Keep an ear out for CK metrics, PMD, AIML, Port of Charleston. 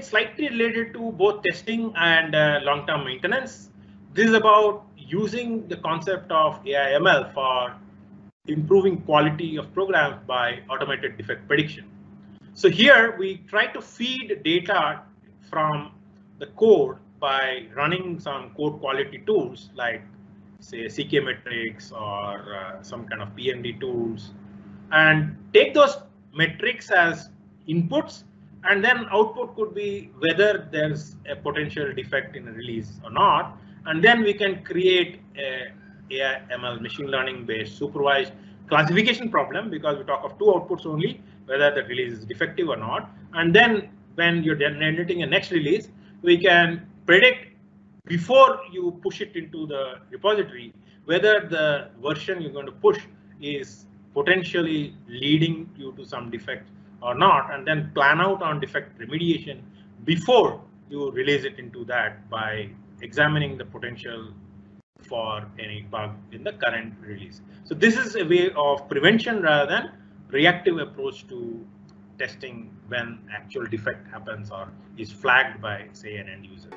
it's slightly related to both testing and long-term maintenance. This is about using the concept of AIML for improving quality of programs by automated defect prediction. So here we try to feed data from the code by running some code quality tools like say CK metrics or some kind of PMD tools, and take those metrics as inputs, and then output could be whether there's a potential defect in a release or not. And then we can create a AIML machine learning based supervised classification problem, because we talk of two outputs only, whether the release is defective or not. And then when you're generating a next release, we can predict before you push it into the repository whether the version you're going to push is potentially leading you to some defect or not, and then plan out on defect remediation before you release it into that by examining the potential for any bug in the current release. So this is a way of prevention rather than reactive approach to testing when actual defect happens or is flagged by say an end user.